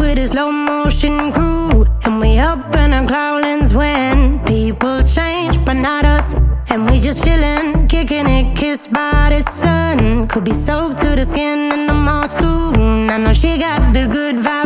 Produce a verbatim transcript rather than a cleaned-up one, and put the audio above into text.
with a slow motion crew, and we up in our cloudlands when people change, but not us. And we just chillin', kicking it, kissed by the sun. Could be soaked to the skin in the mall soon. I know she got the good vibe.